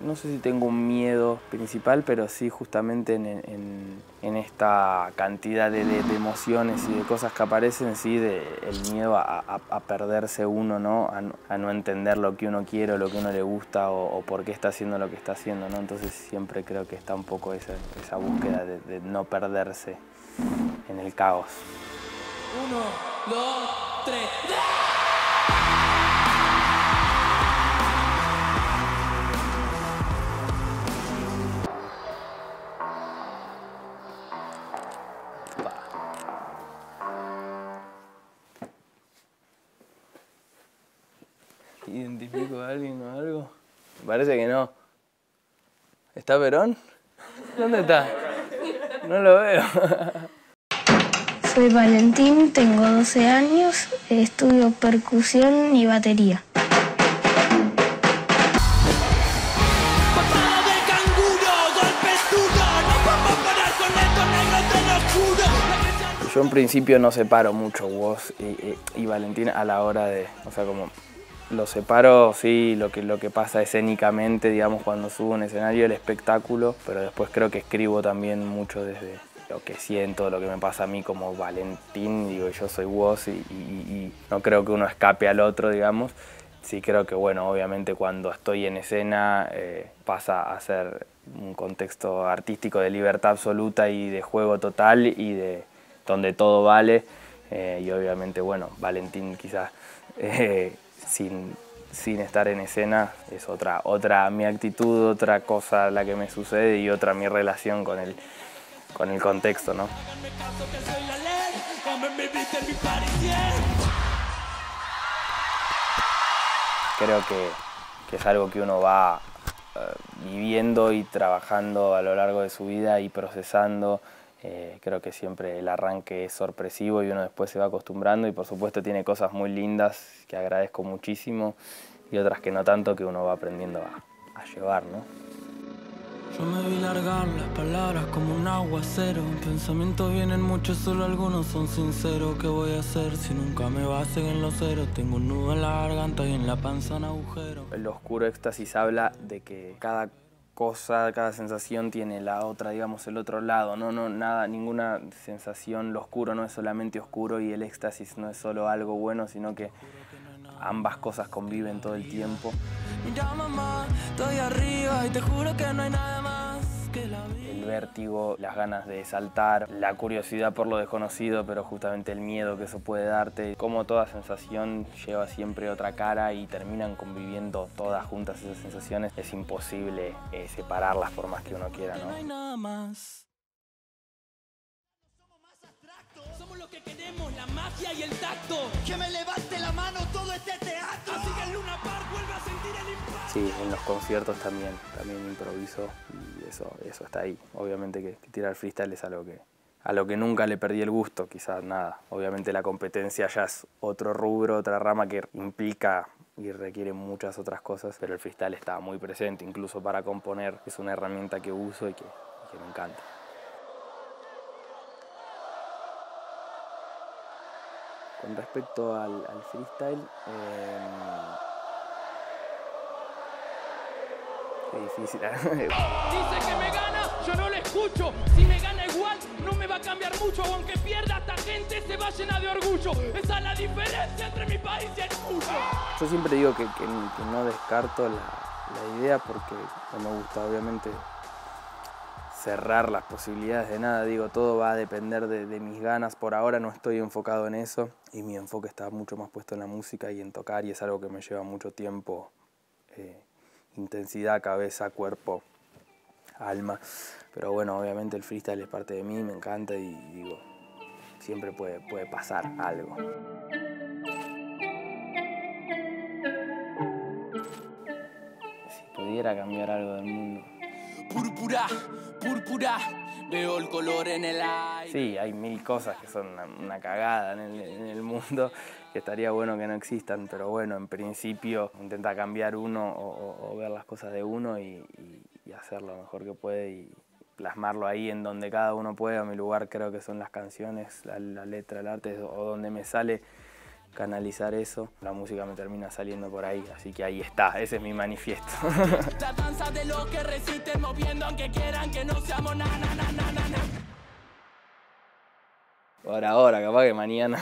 No sé si tengo un miedo principal, pero sí justamente en esta cantidad de emociones y de cosas que aparecen, sí, el miedo a perderse uno, ¿no? A no entender lo que uno quiere o lo que uno le gusta o por qué está haciendo lo que está haciendo, ¿no? Entonces siempre creo que está un poco esa búsqueda de no perderse en el caos. 1, 2, 3... ¡Ah! ¿Identifico a alguien o algo? Parece que no. ¿Está Perón? ¿Dónde está? No lo veo. Soy Valentín, tengo 12 años, estudio percusión y batería. Patada de canguro, golpes duros, no puedo parar con estos negros, te lo juro. Yo en principio no separo mucho vos y Valentín a la hora de... O sea, como... Lo separo, sí, lo que pasa escénicamente, digamos, cuando subo un escenario, el espectáculo, pero después creo que escribo también mucho desde lo que siento, lo que me pasa a mí como Valentín, digo, yo soy vos y no creo que uno escape al otro, digamos. Sí creo que, bueno, obviamente cuando estoy en escena pasa a ser un contexto artístico de libertad absoluta y de juego total y de donde todo vale. Y obviamente, bueno, Valentín quizás... Sin estar en escena es otra mi actitud, otra cosa la que me sucede y otra mi relación con el contexto, ¿no? Creo que es algo que uno va viviendo y trabajando a lo largo de su vida y procesando. Creo que siempre el arranque es sorpresivo y uno después se va acostumbrando y por supuesto tiene cosas muy lindas que agradezco muchísimo y otras que no tanto, que uno va aprendiendo a llevar, ¿no? Yo me vi largar las palabras como un aguacero. Pensamientos vienen muchos, solo algunos son sinceros. ¿Qué voy a hacer si nunca me basen en los ceros? Tengo un nudo en la garganta y en la panza un agujero. El oscuro éxtasis habla de que cada sensación tiene la otra, digamos, el otro lado, no, nada, ninguna sensación, lo oscuro no es solamente oscuro y el éxtasis no es solo algo bueno, sino que ambas cosas conviven todo el tiempo. Mira, mamá, estoy arriba y te juro que no hay nada más que la vida. El vértigo, las ganas de saltar, la curiosidad por lo desconocido, pero justamente el miedo que eso puede darte, como toda sensación lleva siempre otra cara y terminan conviviendo todas juntas esas sensaciones, es imposible separarlas por más que uno quiera, ¿no? No hay nada más. Somos más abstractos, somos lo que queremos, la magia y el tacto. Que me levante la mano todo este teatro, así que el Luna Park vuelve a sentir el impacto. Sí, en los conciertos también improviso. Eso está ahí. Obviamente que tirar freestyle es algo a lo que nunca le perdí el gusto, quizás nada. Obviamente la competencia ya es otro rubro, otra rama que implica y requiere muchas otras cosas, pero el freestyle está muy presente, incluso para componer. Es una herramienta que uso y que me encanta. Con respecto al freestyle, es difícil. Dice que me gana, yo no le escucho. Si me gana igual, no me va a cambiar mucho. Aunque pierda, esta gente se va llena de orgullo. Esa es la diferencia entre mi país y el tuyo. Yo siempre digo que no descarto la idea porque no me gusta, obviamente, cerrar las posibilidades de nada. Digo, todo va a depender de mis ganas. Por ahora no estoy enfocado en eso y mi enfoque está mucho más puesto en la música y en tocar, y es algo que me lleva mucho tiempo. Intensidad, cabeza, cuerpo, alma. Pero bueno, obviamente el freestyle es parte de mí, me encanta y digo, siempre puede pasar algo. Si pudiera cambiar algo del mundo. Púrpura, púrpura, veo el color en el aire. Sí, hay mil cosas que son una cagada en el mundo, que estaría bueno que no existan, pero bueno, en principio intenta cambiar uno o ver las cosas de uno y hacer lo mejor que puede y plasmarlo ahí en donde cada uno pueda. Mi lugar creo que son las canciones, la letra, el arte, o donde me sale canalizar eso. La música me termina saliendo por ahí, así que ahí está, ese es mi manifiesto. La danza de los que resisten, moviendo aunque quieran que no seamos na, na, na, na, na. Por ahora, capaz que mañana.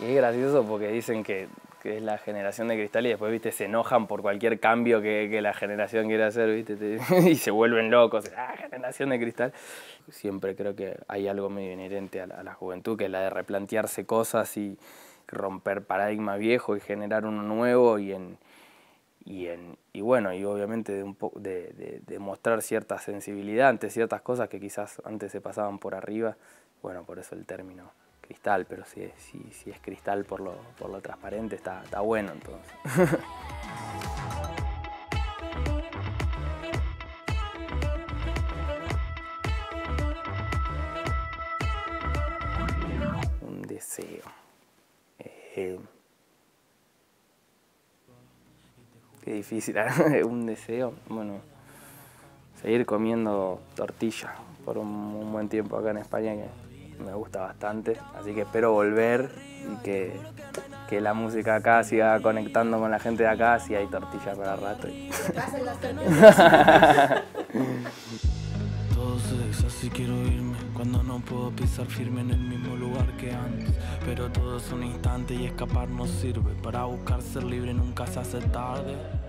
Y es gracioso porque dicen que es la generación de cristal y después, viste, se enojan por cualquier cambio que la generación quiere hacer, viste, y se vuelven locos. ¡Ah, generación de cristal! Siempre creo que hay algo medio inherente a la juventud, que es la de replantearse cosas y romper paradigmas viejos y generar uno nuevo y bueno, y obviamente de mostrar cierta sensibilidad ante ciertas cosas que quizás antes se pasaban por arriba. Bueno, por eso el término cristal, pero si es cristal por lo transparente, está bueno entonces. Un deseo. Qué difícil, ¿eh? Un deseo. Bueno, seguir comiendo tortilla por un buen tiempo acá en España, que me gusta bastante, así que espero volver y que la música acá siga conectando con la gente de acá, si hay tortilla para rato. Todo se deshace, quiero irme cuando no puedo pisar firme en el mismo lugar que antes, pero todo es un instante y escapar no sirve, para buscar ser libre nunca se hace tarde.